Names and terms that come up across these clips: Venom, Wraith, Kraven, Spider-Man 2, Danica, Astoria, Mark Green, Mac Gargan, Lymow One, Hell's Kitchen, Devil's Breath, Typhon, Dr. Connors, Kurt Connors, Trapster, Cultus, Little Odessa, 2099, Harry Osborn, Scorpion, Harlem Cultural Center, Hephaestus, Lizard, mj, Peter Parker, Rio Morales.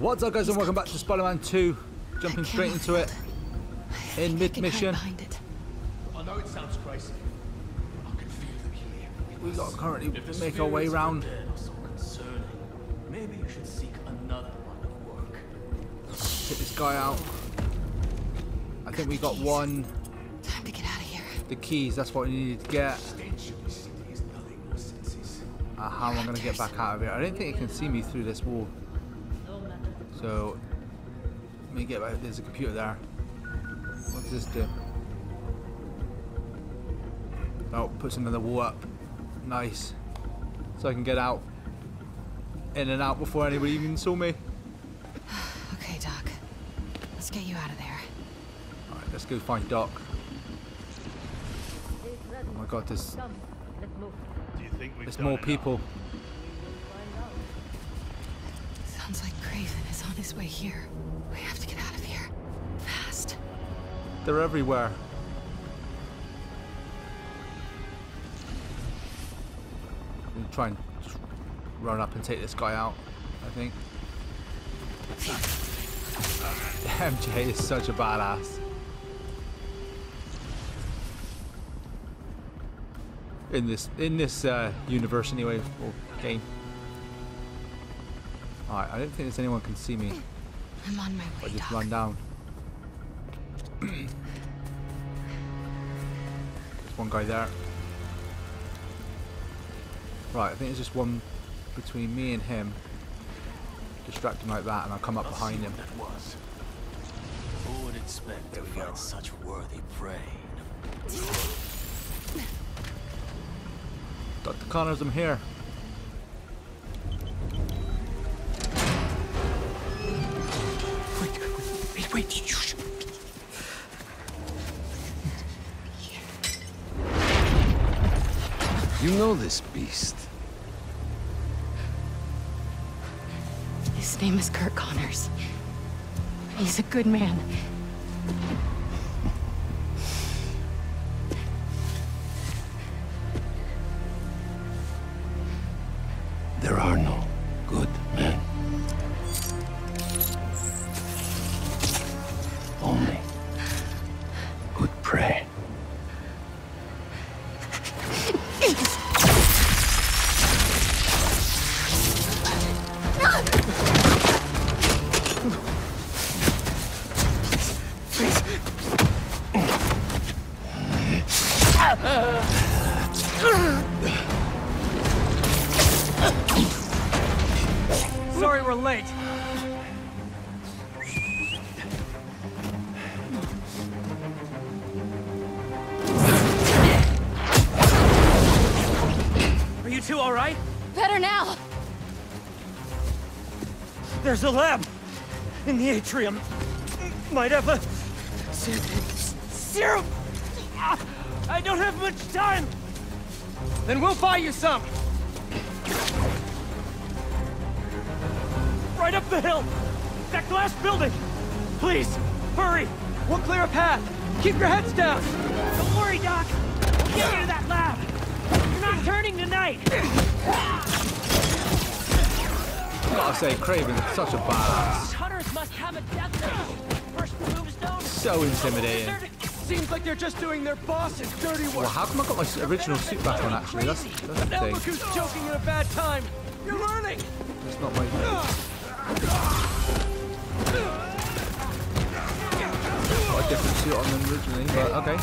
What's up guys and welcome back to Spider-Man 2. Jumping straight into it in mid-mission. I know it sounds crazy. I can feel them here. We've got to currently make our way round. Maybe you should seek another line of work. Get this guy out. I think we got one. Time to get out of here. The keys, that's what we needed to get. How am I going to get back out of here? I don't think it can see me through this wall. So, let me get back. There's a computer there. What does this do? Oh, puts another wall up. Nice. So I can get out. In and out before anybody even saw me. Okay, Doc. Let's get you out of there. Alright, let's go find Doc. Oh my god, there's... There's more people. Sounds like Kraven is on his way here. We have to get out of here. Fast. They're everywhere. I'm going to try and run up and take this guy out, I think. MJ is such a badass. In this universe anyway, or game. Alright, I don't think there's anyone can see me. I'm on my way. I just Doc. Run down. There's one guy there. Right, I think there's just one between me and him. Distract him like that, and I'll come up behind him. That was. Who would expect to find such worthy prey? Dr. Connors, I'm here. Wait, you should be here. You know this beast. His name is Kurt Connors. He's a good man. There are no good men. Only good prey. Sorry we're late. Are you two all right? Better now. There's a lab in the atrium. Might have a serum. I don't have much time. Then we'll buy you some. Right up the hill! That glass building! Please, hurry! We'll clear a path! Keep your heads down! Don't worry, Doc! We'll get you to that lab! You're not turning tonight! I gotta say, Kraven's such a badass. Hunters must have a death wish. First moves known. So intimidating. Seems like they're just doing their boss's dirty work. Well, how come I got my original suit back on, actually? That's the thing. Now look who's joking at a bad time! You're learning! That's not my thing. Got a different suit on them originally, but okay.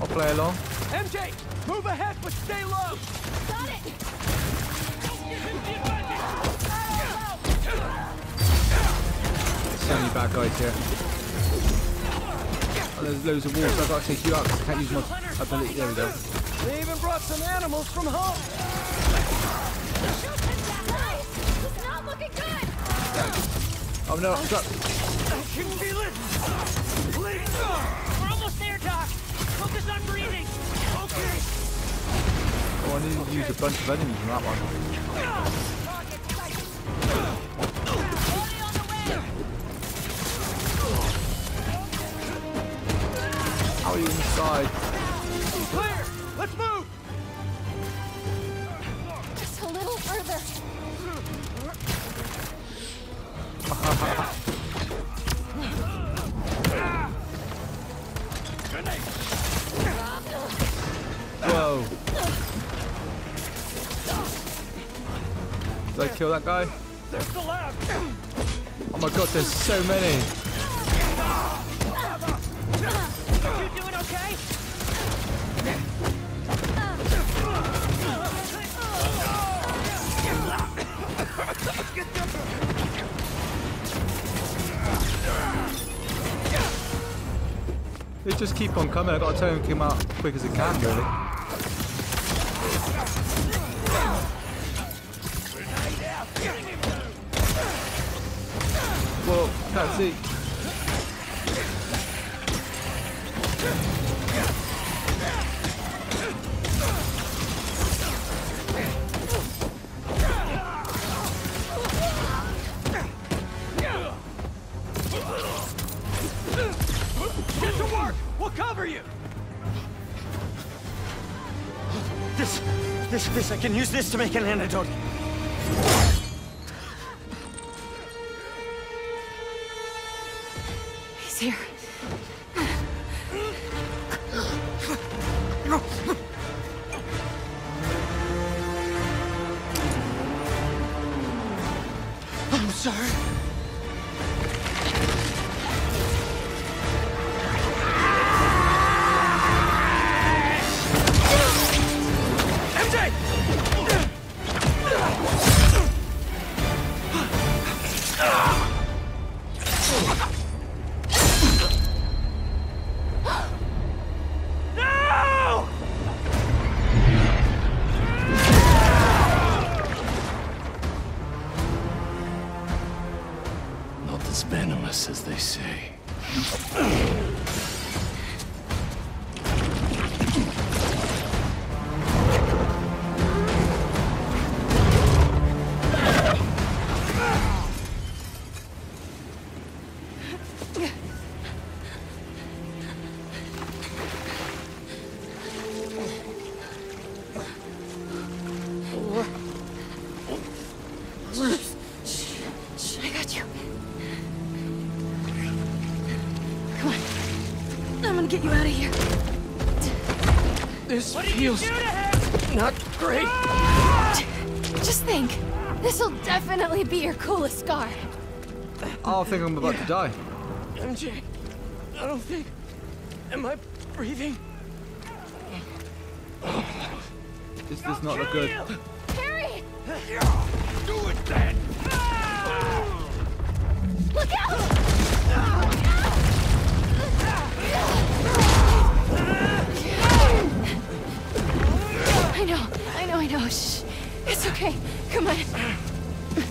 I'll play along. MJ, move ahead, but stay low. Got it. So many bad guys here. Oh, there's loads of walls. So I've got to take you out because I can't use my ability. There we go. They even brought some animals from home. Oh no, stop. I can feel it. Please. We're almost there, Doc. Focus on breathing. Okay. Oh, I need to use a bunch of enemies in that one. How are you inside? Clear! Let's move! Just a little further. Did I kill that guy? There's the lab. Oh my god, there's so many. Are you doing okay? They just keep on coming. I gotta tell them to come out as quick as I can, really. Well, can't see. Get to work. We'll cover you. This. I can use this to make an antidote. Here. I'm sorry. Feels not great. Just think, this'll definitely be your coolest scar. I think I'm about to die. MJ, I don't think. Am I breathing? This does not look good. Harry! Do it then! Look out! I know. Shh. It's okay. Come on. I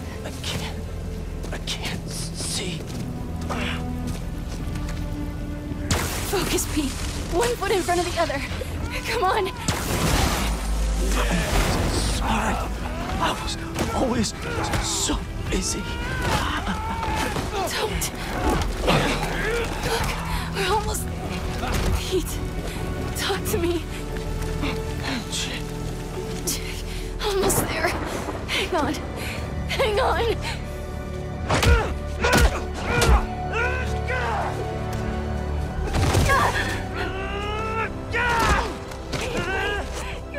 can't see. Focus, Pete. One foot in front of the other. Come on. Sorry. I was always so busy. Don't. Look, we're almost... Pete, talk to me. Almost there. Hang on. Hang on. Come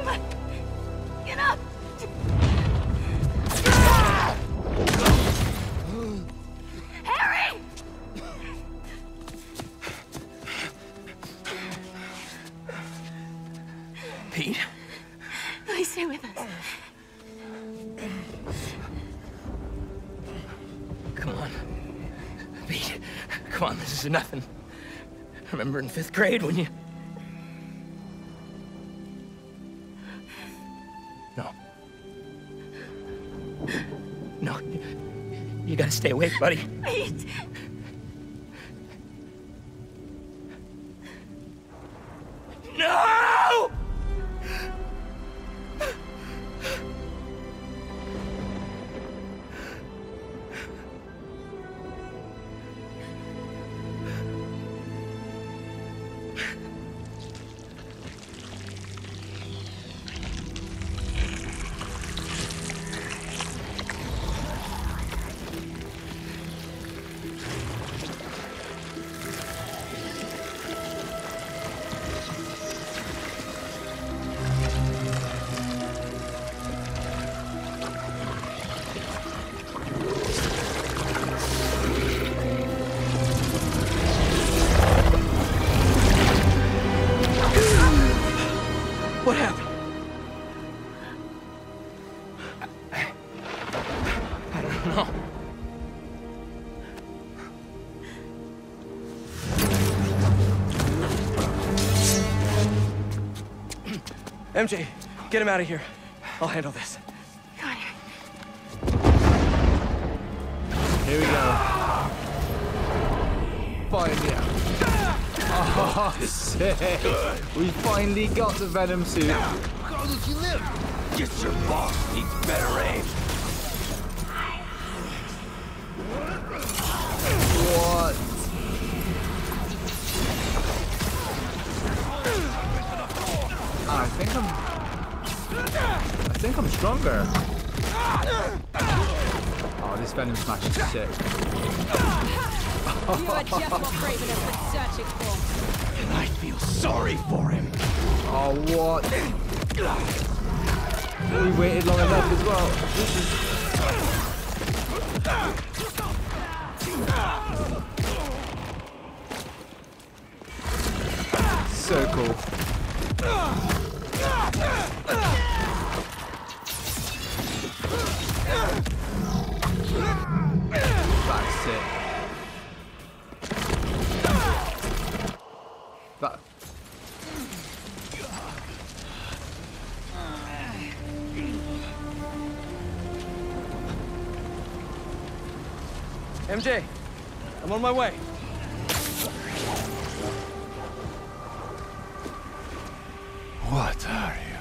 on. Get up. Harry! Pete? Please stay with us. Come on, this is nothing. Remember in 5th grade when you... No, you gotta stay awake, buddy. Wait. No! no. MJ, get him out of here. I'll handle this. Connor. Here we go. Finally out. Oh, sick. We finally got a Venom suit. Now, how did you live? Guess your boss needs better aim. What? I think I'm stronger. Oh, this Venom smash is sick. You are just what Kraven has been searching for. And I feel sorry for him. Oh, what? We waited long enough as well. This is... so cool. That's it. MJ, I'm on my way. What are you?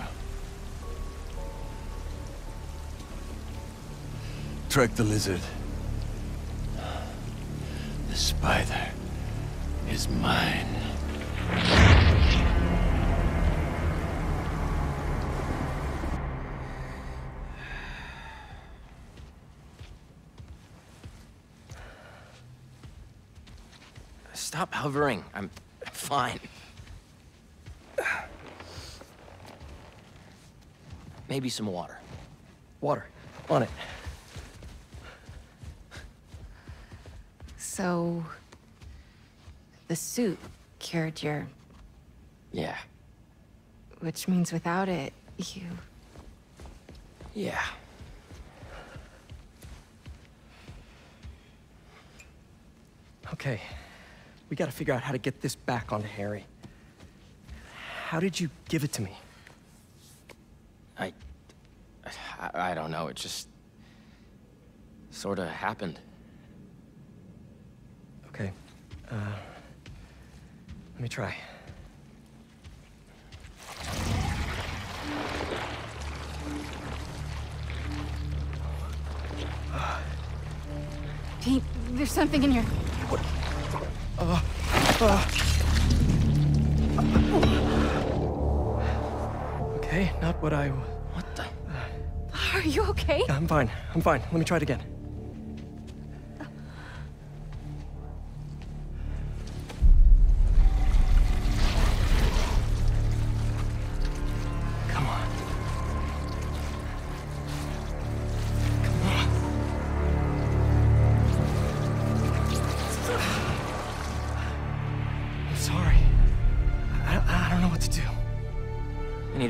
Trek the lizard. The spider is mine. Stop hovering. I'm fine. Maybe some water. Water. On it. So... the suit cured your... Yeah. Which means without it, you... Yeah. Okay. We gotta figure out how to get this back onto Harry. How did you give it to me? I don't know, it just... sorta happened. Okay, let me try. Pete, there's something in here. What? Okay, not what I... What the... Are you okay? Yeah, I'm fine. I'm fine. Let me try it again.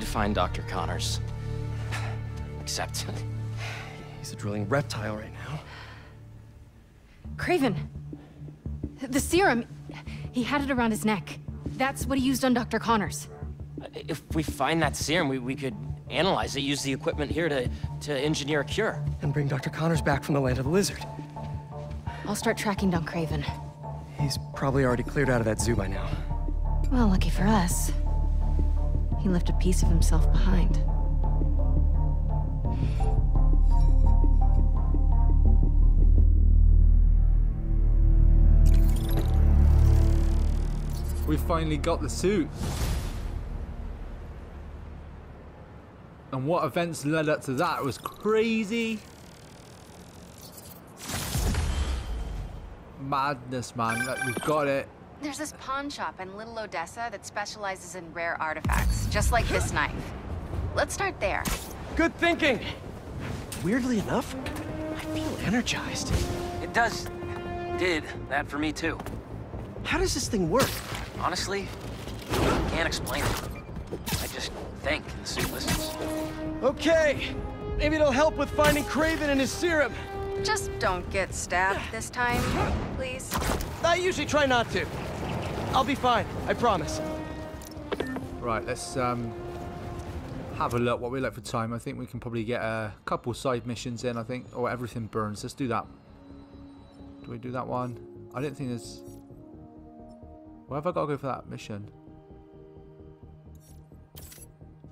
Find Dr. Connors. Except... he's a drilling reptile right now. Kraven! The serum! He had it around his neck. That's what he used on Dr. Connors. If we find that serum, we could analyze it, use the equipment here to engineer a cure. And bring Dr. Connors back from the land of the lizard. I'll start tracking down Kraven. He's probably already cleared out of that zoo by now. Well, lucky for us. He left a piece of himself behind. We finally got the suit. And what events led up to that was crazy. Madness, man. Like, we've got it. There's this pawn shop in Little Odessa that specializes in rare artifacts, just like this knife. Let's start there. Good thinking! Weirdly enough, I feel energized. It does. Did that for me, too. How does this thing work? Honestly, I can't explain it. I just think the suit listens. Okay! Maybe it'll help with finding Kraven and his serum. Just don't get stabbed this time, please. I usually try not to. I'll be fine, I promise. Right, let's have a look. What we look for time, I think we can probably get a couple side missions in, I think. Or everything burns. Let's do that. Do we do that one? I don't think there's... Where have I got to go for that mission?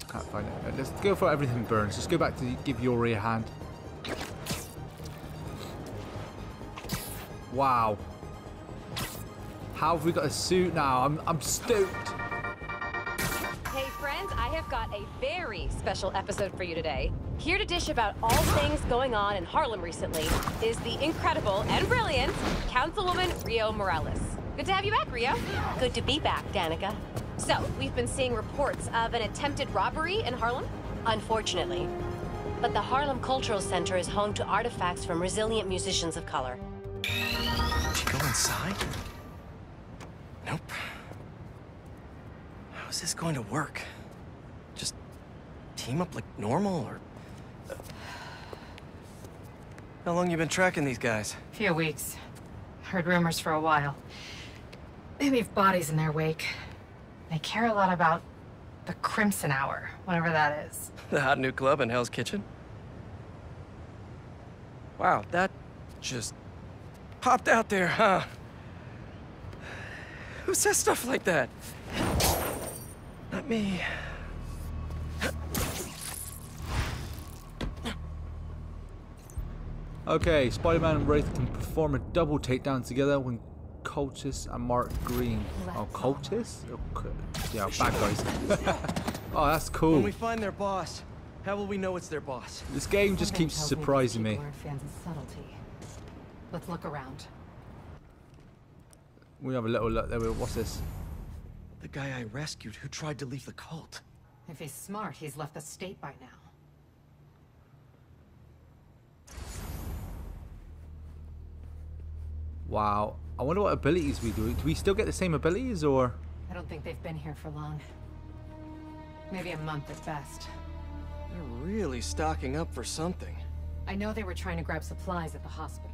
Can't find it. Let's go for everything burns. Let's go back to give Yuri a hand. Wow. How have we got a suit now? I'm stoked. Hey friends, I have got a very special episode for you today. Here to dish about all things going on in Harlem recently is the incredible and brilliant Councilwoman Rio Morales. Good to have you back, Rio. Good to be back, Danica. So, we've been seeing reports of an attempted robbery in Harlem? Unfortunately. But the Harlem Cultural Center is home to artifacts from resilient musicians of color. Did you go inside? Nope. How is this going to work? Just team up like normal, or... How long you been tracking these guys? A few weeks. Heard rumors for a while. They leave bodies in their wake. They care a lot about the Crimson Hour, whatever that is. The hot new club in Hell's Kitchen? Wow, that just popped out there, huh? Who says stuff like that? Not me. Okay, Spider-Man and Wraith can perform a double takedown together when Cultus and Mark Green. Oh, Cultus? Okay. Yeah, bad guys. Oh, that's cool. When we find their boss, how will we know it's their boss? This game just keeps surprising me. Let's look around. We have a little look there. What's this? The guy I rescued who tried to leave the cult. If he's smart, he's left the state by now. Wow. I wonder what abilities we do. Do we still get the same abilities, or...? I don't think they've been here for long. Maybe a month at best. They're really stocking up for something. I know they were trying to grab supplies at the hospital.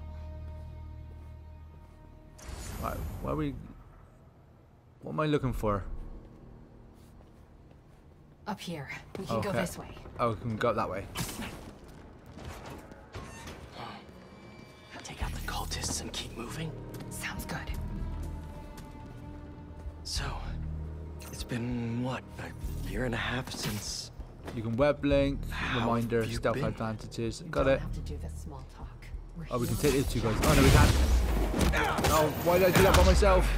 Right, where are we... What am I looking for? Up here. We can go this way. Oh, we can go that way. Take out the cultists and keep moving? Sounds good. So, it's been, what, a year and a half since... You can web link, reminder, stealth advantages. Got it. Have to do this small talk. Oh, we can take these two guys. Oh, no, we can't. Oh, why did I do that by myself?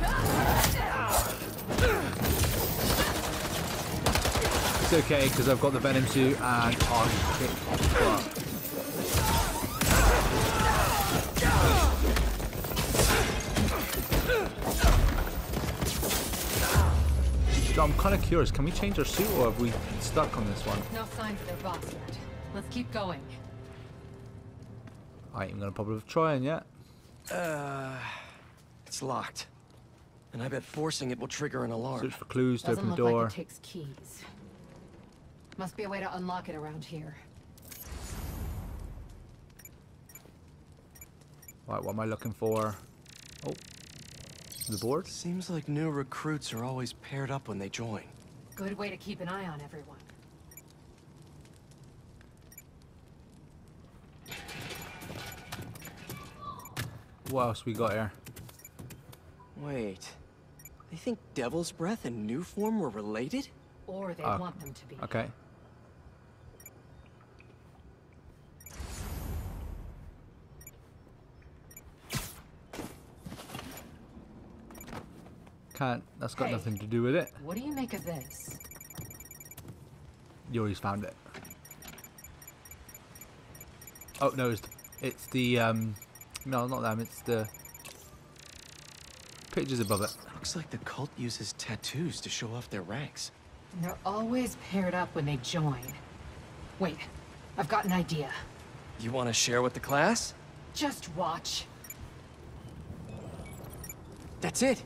It's okay, because I've got the Venom suit and I kick butt. So I'm kind of curious, can we change our suit or have we been stuck on this one? No sign of their boss yet. Let's keep going. I ain't even going to bother trying yet. It's locked, and I bet forcing it will trigger an alarm. Search for clues to open the door. Doesn't look like it takes keys. Must be a way to unlock it around here. Right, what am I looking for? Oh, the board. Seems like new recruits are always paired up when they join. Good way to keep an eye on everyone. What else we got here? Wait, they think Devil's Breath and New Form were related? Or they want them to be. Okay. Can't. That's got nothing to do with it. What do you make of this? Yuri's found it. Oh no, it's the No, not them. It's the pictures above it. Looks like the cult uses tattoos to show off their ranks. And they're always paired up when they join. Wait, I've got an idea. You want to share with the class? Just watch. That's it.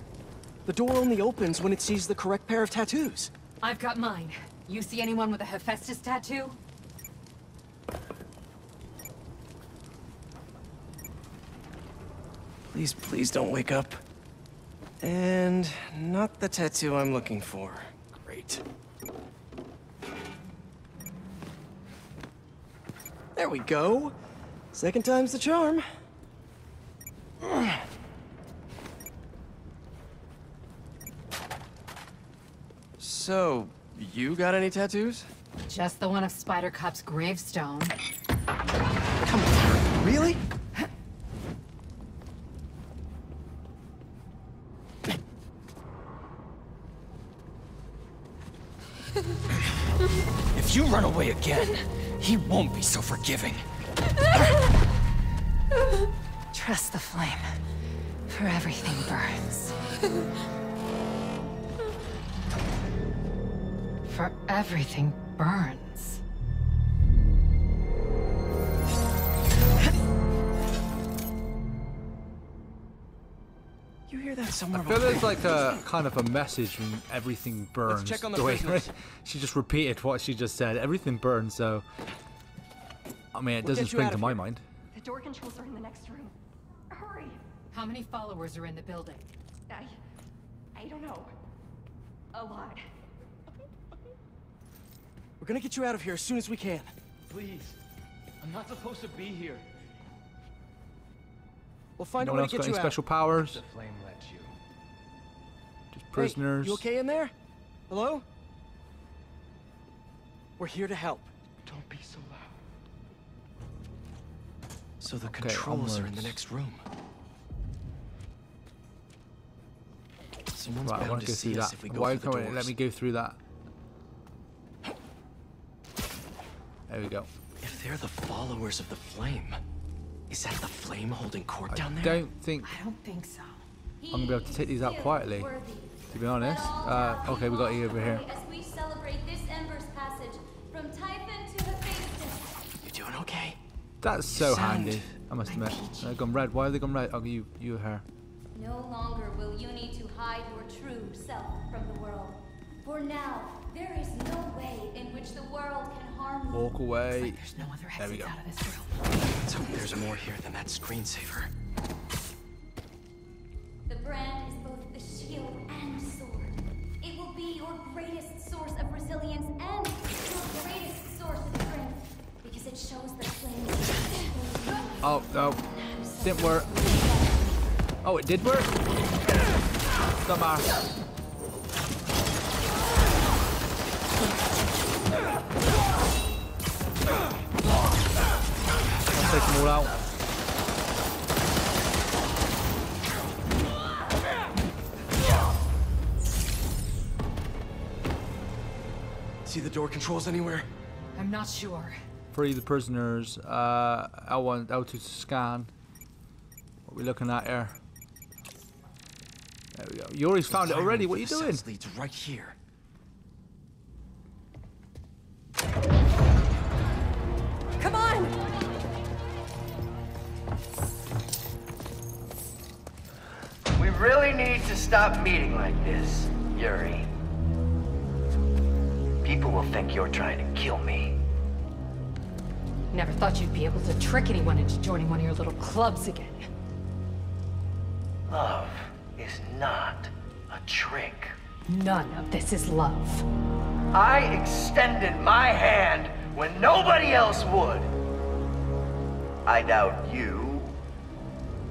The door only opens when it sees the correct pair of tattoos. I've got mine. You see anyone with a Hephaestus tattoo? Please, please don't wake up. And not the tattoo I'm looking for. Great. There we go. Second time's the charm. So, you got any tattoos? Just the one of Spider Cop's gravestone. Come on, really? If you run away again, he won't be so forgiving. Trust the flame, for everything burns. For everything burns. You hear that somewhere? I feel there's like a kind of a message from everything burns. Let's check on the prisoners. She just repeated what she just said. Everything burns, so I mean it doesn't spring to my mind. The door controls are in the next room. Hurry. How many followers are in the building? I don't know. A lot. We're gonna get you out of here as soon as we can. Please. I'm not supposed to be here. We'll find a way to get you out. No one's got any special powers. The flame let you. Just prisoners. Hey, you okay in there? Hello? We're here to help. Don't be so loud. So the controls are in the next room. Someone's bound to see us if we go through the doors. Let me go through that. There we go. If they're the followers of the flame, is that the flame holding court down there? I don't think so. I'm gonna be able to take these out quietly, to be honest. Okay, we got you over here. As we celebrate this ember's passage from Typhon to Hephaestus. You doing okay? That's so handy. I must admit. They've gone red. Why have they gone red? Oh, you her. No longer will you need to hide your true self from the world. For now, there is no way in which the world can harm you. Walk away. Like there's no other exit out of this room. Let's hope there's more here than that screensaver. The brand is both the shield and sword. It will be your greatest source of resilience and your greatest source of strength. Because it shows the flame. Oh, no. Didn't work. Oh, it did work? Come on. Take them all out. See the door controls anywhere? I'm not sure. Free the prisoners. L1, L2 to scan. What are we looking at here? There we go. You already found it already. What are you doing? Leads right here. Come on! We really need to stop meeting like this, Yuri. People will think you're trying to kill me. Never thought you'd be able to trick anyone into joining one of your little clubs again. Love is not a trick. None of this is love. I extended my hand when nobody else would. I doubt you,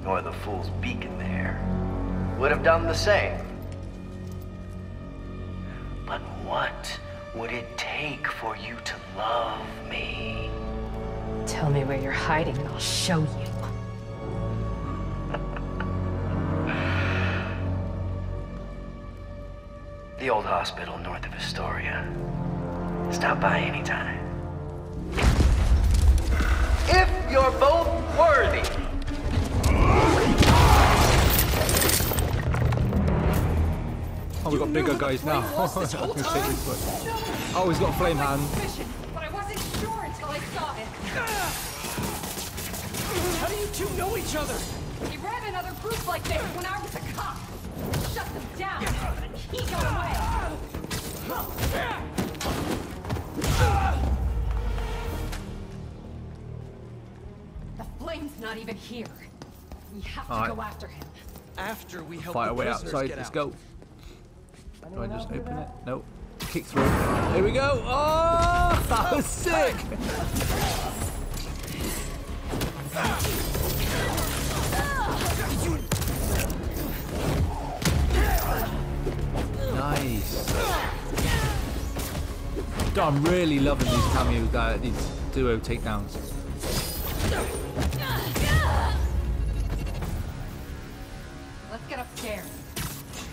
nor the fool's beacon there, would have done the same. But what would it take for you to love me? Tell me where you're hiding and I'll show you. The old hospital north of Astoria. Stop by anytime. If you're both worthy. Oh, we've got bigger guys now. Oh, he's got flame hand. But I wasn't sure until I saw it. How do you two know each other? He ran another group like this when I was a cop. Shut them down, and he got away. The flame's not even here. We have to go after him. After we help fight our way outside. Let's go. Do I just open it? No. Kick through. Here we go. Oh, that was sick. Nice. I'm really loving these cameo, these duo takedowns. Let's get upstairs.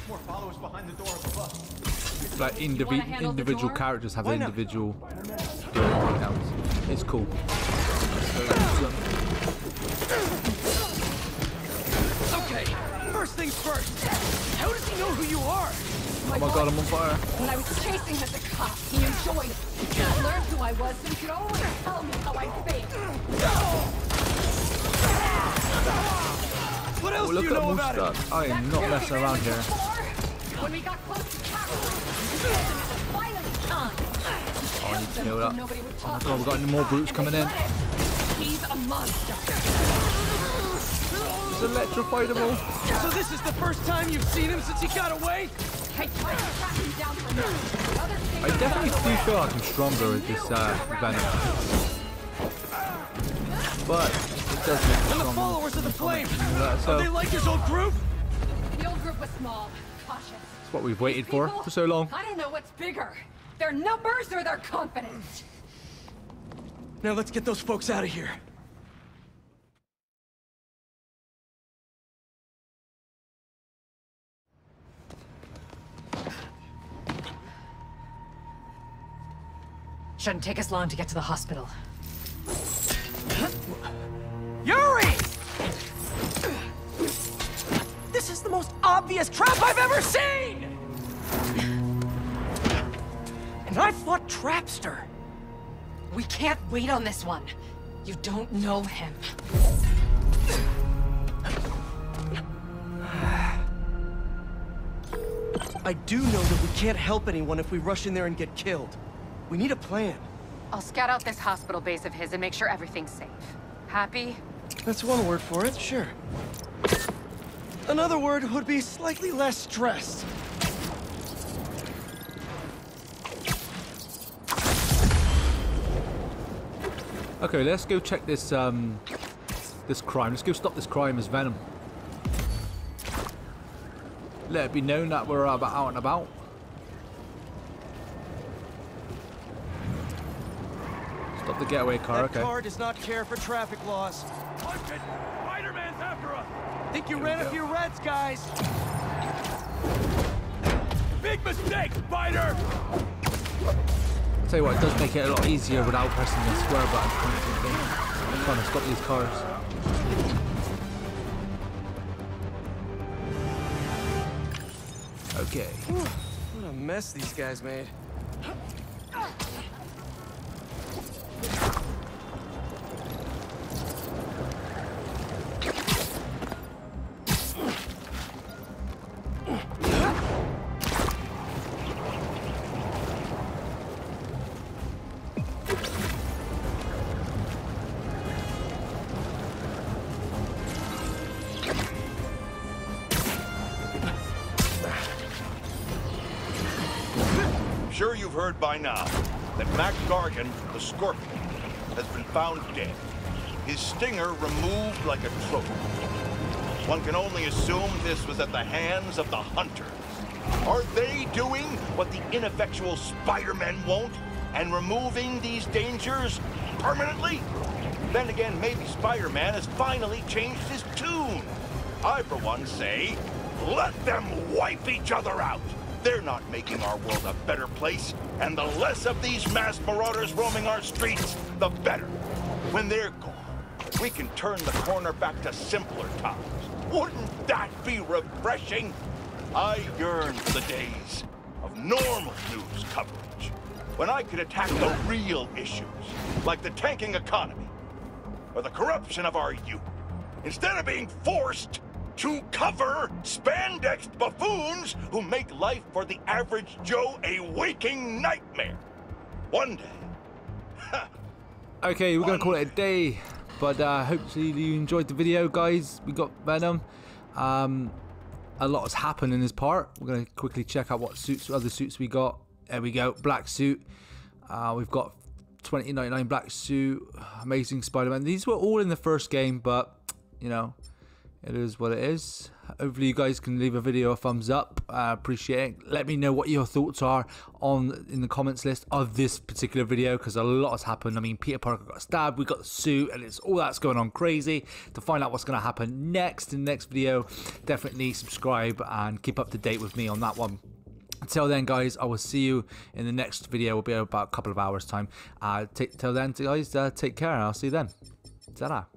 More followers behind the door above. Like individual characters have individual duo takedowns. It's cool. Okay, first things first. How does he know who you are? Oh my god, I'm on fire. When I was chasing him at the cop, he enjoyed it. He learned who I was, and he could always tell me how I failed. What else do you know about it? I am not messing around here. When we got close to Captain, I need to heal up. Oh my god, we've got any more brutes coming in. He's a monster. It's electrified him all. So this is the first time you've seen him since he got away? I definitely do feel like I'm stronger with this Venom. But it does make me stronger. And the followers of the flame, so they like his old group? The old group was small, cautious. It's what we've waited for so long. I don't know what's bigger, their numbers or their confidence. Now let's get those folks out of here. Shouldn't take us long to get to the hospital. Yuri! This is the most obvious trap I've ever seen! And I fought Trapster. We can't wait on this one. You don't know him. I do know that we can't help anyone if we rush in there and get killed. We need a plan. I'll scout out this hospital base of his and make sure everything's safe. Happy? That's one word for it, sure. Another word would be slightly less stressed. Okay, let's go check this this crime. Let's go stop this crime as Venom. Let it be known that we're out and about. Stop the getaway car, okay. That car does not care for traffic laws. Punch it! Spider-Man's after us! Think you ran a few reds, guys! Big mistake, Spider! Tell you what, it does make it a lot easier without pressing the square button constantly. I'm trying to stop these cars. Okay. What a mess these guys made. You've heard by now that Mac Gargan, the Scorpion, has been found dead. His stinger removed like a trophy. One can only assume this was at the hands of the hunters. Are they doing what the ineffectual Spider-Man won't and removing these dangers permanently? Then again, maybe Spider-Man has finally changed his tune. I, for one, say, let them wipe each other out. They're not making our world a better place, and the less of these mass marauders roaming our streets, the better. When they're gone, we can turn the corner back to simpler times. Wouldn't that be refreshing? I yearn for the days of normal news coverage, when I could attack the real issues, like the tanking economy or the corruption of our youth, instead of being forced to cover spandex buffoons who make life for the average Joe a waking nightmare. One day. Okay, we're gonna call it a day. But hopefully you enjoyed the video, guys. We got Venom. A lot has happened in this part. We're going to quickly check out what suits, other suits we got. There we go. Black suit. We've got 2099 black suit. Amazing Spider-Man. These were all in the first game, but, you know, it is what it is. Hopefully you guys can leave a video a thumbs up. I appreciate it. Let me know what your thoughts are in the comments list of this particular video, because a lot has happened. I mean, Peter Parker got stabbed, we got the suit, and it's all that's going on crazy. To find out what's going to happen next in the next video, definitely subscribe and keep up to date with me on that one. Until then, guys, I will see you in the next video. Will be about a couple of hours time. Till then, guys, take care, and I'll see you then. Ta-da.